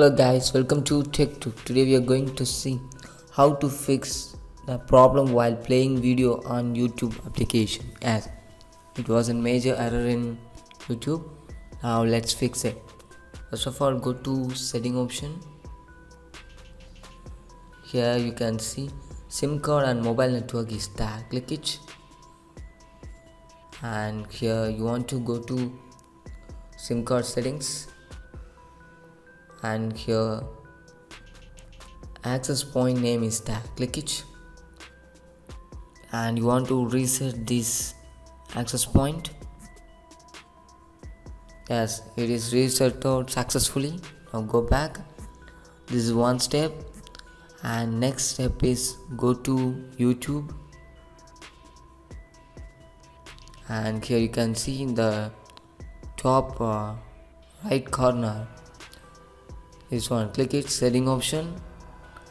Hello guys, welcome to TechTube. Today we are going to see how to fix the problem while playing video on YouTube application, as it was a major error in YouTube. Now let's fix it. First of all, go to setting option. Here you can see SIM card and mobile network is there. Click it, and here you want to go to SIM card settings. And here access point name is there. Click it, and you want to reset this access point. Yes, it is reset out successfully. Now go back. This is one step, and next step is go to YouTube, and here you can see in the top right corner this one. Click it, setting option,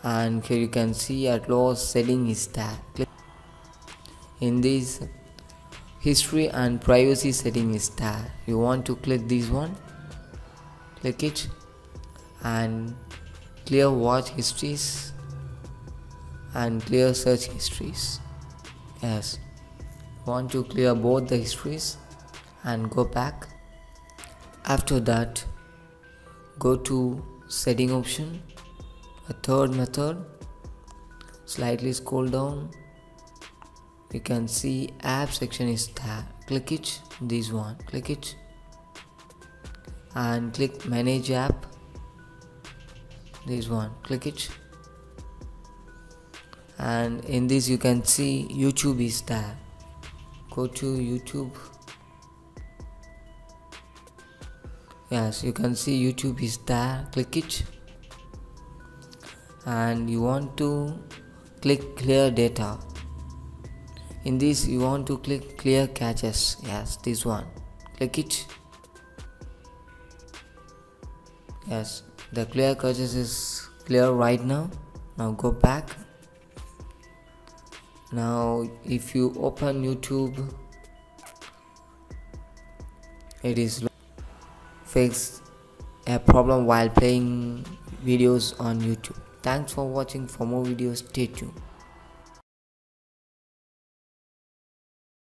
and here you can see at lower setting is there. Click in this history and privacy setting is there. You want to click this one. Click it and clear watch histories and clear search histories. Yes, want to clear both the histories and go back. After that, go to setting option, a third method. Slightly scroll down, you can see app section is there. Click it, this one. Click it and click manage app, this one. Click it, and in this you can see YouTube is there. Go to YouTube. Yes, you can see YouTube is there. Click it, and you want to click clear data. In this you want to click clear caches. Yes, this one. Click it. Yes, the clear caches is clear right now. Now go back. Now if you open YouTube, it is fix a problem while playing videos on YouTube. Thanks for watching. For more videos, stay tuned.